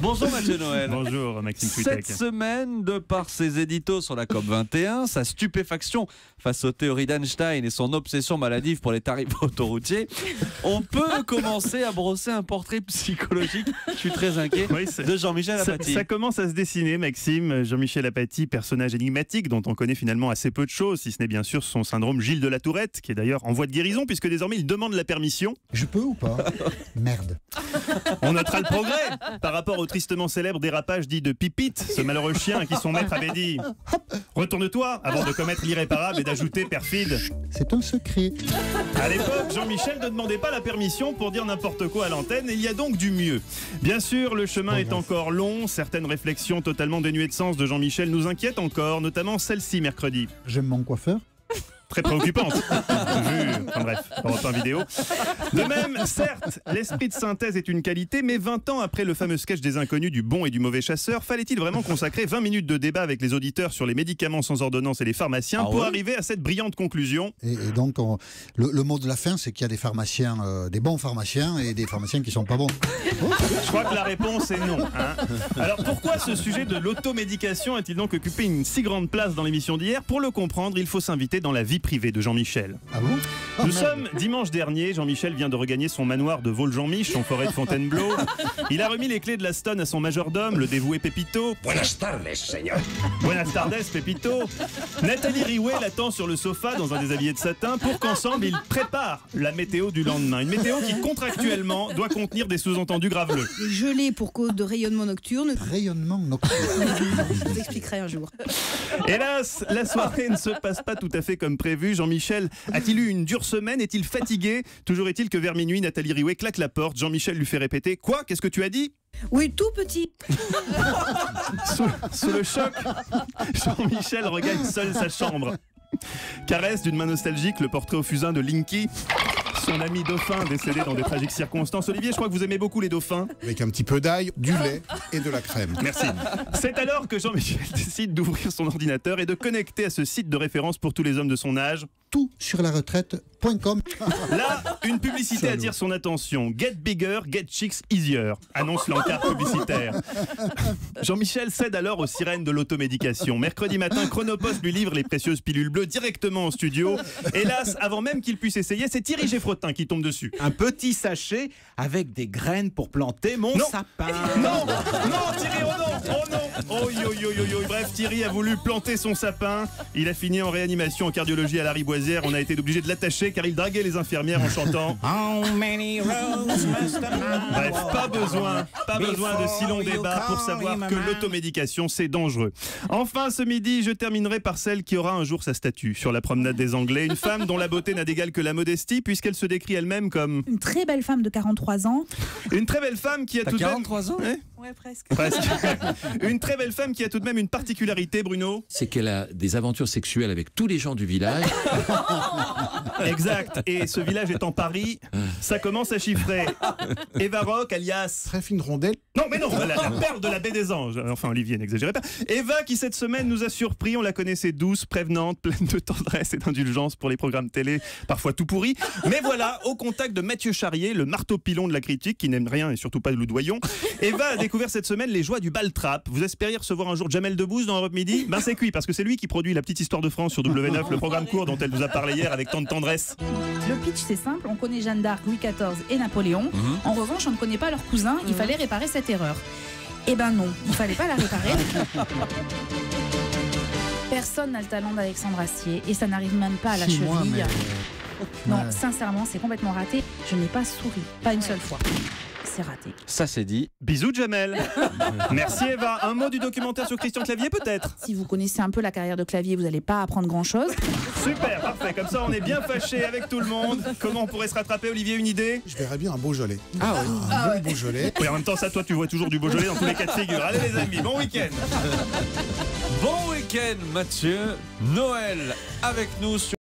Bonjour Mathieu Noël. Bonjour Maxime Cuitec. Cette semaine, de par ses éditos sur la COP21, sa stupéfaction face aux théories d'Einstein et son obsession maladive pour les tarifs autoroutiers, on peut commencer à brosser un portrait psychologique, je suis très inquiet, oui, de Jean-Michel Aphatie. Ça commence à se dessiner, Maxime. Jean-Michel Aphatie, personnage énigmatique dont on connaît finalement assez peu de choses, si ce n'est bien sûr son syndrome Gilles de la Tourette, qui est d'ailleurs en voie de guérison puisque désormais il demande la permission. Je peux ou pas? Merde. On notera le progrès par rapport au tristement célèbre dérapage dit de Pipit, ce malheureux chien qui son maître avait dit « Retourne-toi » avant de commettre l'irréparable et d'ajouter « perfide ». C'est un secret. À l'époque, Jean-Michel ne demandait pas la permission pour dire n'importe quoi à l'antenne, et il y a donc du mieux. Bien sûr, le chemin est encore long, certaines réflexions totalement dénuées de sens de Jean-Michel nous inquiètent encore, notamment celle-ci mercredi. « J'aime mon coiffeur ?» Très préoccupante, enfin bref, Europe 1 vidéo. De même, certes, l'esprit de synthèse est une qualité, mais 20 ans après le fameux sketch des Inconnus du bon et du mauvais chasseur, fallait-il vraiment consacrer 20 minutes de débat avec les auditeurs sur les médicaments sans ordonnance et les pharmaciens pour arriver à cette brillante conclusion? Et donc, le mot de la fin, c'est qu'il y a des pharmaciens, des bons pharmaciens et des pharmaciens qui sont pas bons. Je crois que la réponse est non. Hein. Alors pourquoi ce sujet de l'automédication a-t-il donc occupé une si grande place dans l'émission d'hier? Pour le comprendre, il faut s'inviter dans la vie privé de Jean-Michel. Ah bon? Nous sommes dimanche dernier, Jean-Michel vient de regagner son manoir de Vol-Jean-Mich en forêt de Fontainebleau. Il a remis les clés de la Stone à son majordome, le dévoué Pépito. Buenas tardes, señor. Buenas tardes, Pépito. Nathalie Riouet l'attend sur le sofa dans un déshabillé de satin pour qu'ensemble ils préparent la météo du lendemain. Une météo qui contractuellement doit contenir des sous-entendus graveleux. Gelé pour cause de rayonnement nocturne. Rayonnement nocturne. Je vous expliquerai un jour. Hélas, la soirée ne se passe pas tout à fait comme prévu. Jean-Michel a-t-il eu une dure semaine? Est-il fatigué? Toujours est-il que vers minuit, Nathalie Riouet claque la porte. Jean-Michel lui fait répéter: quoi? Qu'est-ce que tu as dit? Oui, tout petit. Sous le choc, Jean-Michel regagne seul sa chambre. Caresse d'une main nostalgique le portrait au fusain de Linky, son ami dauphin décédé dans des tragiques circonstances. Olivier, je crois que vous aimez beaucoup les dauphins. Avec un petit peu d'ail, du lait et de la crème. Merci. C'est alors que Jean-Michel décide d'ouvrir son ordinateur et de connecter à ce site de référence pour tous les hommes de son âge. Tout sur la retraite.com. Là, une publicité attire son attention. Get bigger, get chicks easier, annonce l'encart publicitaire. Jean-Michel cède alors aux sirènes de l'automédication. Mercredi matin, Chronopost lui livre les précieuses pilules bleues directement en studio. Hélas, avant même qu'il puisse essayer, c'est Thierry Géfrottin qui tombe dessus. Un petit sachet avec des graines pour planter mon sapin. Non, non, Thierry, oh non, oh non. Oh yo yo yo yo. Bref, Thierry a voulu planter son sapin. Il a fini en réanimation en cardiologie à la Riboisière. On a été obligé de l'attacher car il draguait les infirmières en chantant Bref, pas besoin de si long débat pour savoir que l'automédication c'est dangereux. Enfin, ce midi, je terminerai par celle qui aura un jour sa statue sur la promenade des Anglais. Une femme dont la beauté n'a d'égal que la modestie, puisqu'elle se décrit elle-même comme une très belle femme de 43 ans. Une très belle femme qui a tout de même 43 ans, ouais, presque. Une très belle femme qui a tout de même une particularité, Bruno. C'est qu'elle a des aventures sexuelles avec tous les gens du village. Exact. Et ce village étant Paris, ça commence à chiffrer. Eva Rock, alias... Très fine rondelle. Non, mais non, la perle de la baie des Anges. Enfin, Olivier, n'exagérez pas. Eva qui, cette semaine, nous a surpris. On la connaissait douce, prévenante, pleine de tendresse et d'indulgence pour les programmes télé, parfois tout pourris. Mais voilà, au contact de Mathieu Charrier, le marteau pilon de la critique, qui n'aime rien et surtout pas le doyon, Eva a découvert cette semaine les joies du ball-trap. Vous espériez recevoir un jour Jamel Debbouze dans Europe Midi? Ben c'est cuit, parce que c'est lui qui produit La Petite Histoire de France sur W9, le programme court dont elle nous a parlé hier avec tant de tendresse. Le pitch, c'est simple, on connaît Jeanne d'Arc, Louis XIV et Napoléon. En revanche, on ne connaît pas leurs cousins, il fallait réparer cette erreur. Eh ben non, il fallait pas la réparer. Personne n'a le talent d'Alexandre Astier, et ça n'arrive même pas à la cheville. Non, sincèrement, c'est complètement raté. Je n'ai pas souri, pas une seule fois. C'est raté. Ça c'est dit. Bisous Jamel. Merci Eva. Un mot du documentaire sur Christian Clavier peut-être? Si vous connaissez un peu la carrière de Clavier, vous n'allez pas apprendre grand-chose. Super, parfait. Comme ça on est bien fâchés avec tout le monde. Comment on pourrait se rattraper, Olivier? Une idée? Je verrais bien un Beaujolais. Ah oui, un bon Beaujolais. Oui, en même temps ça, toi tu vois toujours du Beaujolais dans tous les cas de figure. Allez les amis, bon week-end. Bon week-end Mathieu Noël avec nous sur